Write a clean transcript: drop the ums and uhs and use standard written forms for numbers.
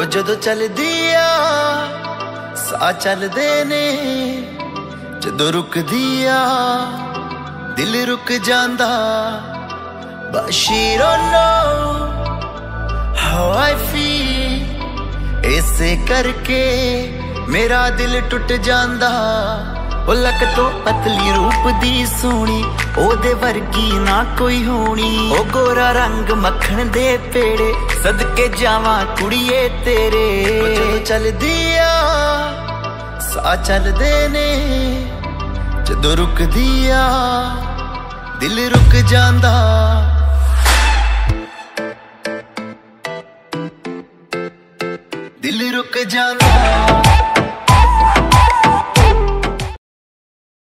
वो जदों चल दिया सा चल देने जदों रुक दिया दिल रुक जांदा But she don't know how I feel ऐसे करके मेरा दिल टूट जांदा ओ लक तो पतली रूप दी सोनी ओदे वर्गी ना कोई होनी ओ गोरा रंग मक्खन दे पेड़े सदके जावा कुड़िए तेरे जदों चल दिया सा चल देने जदों रुक दिया दिल रुक जांदा।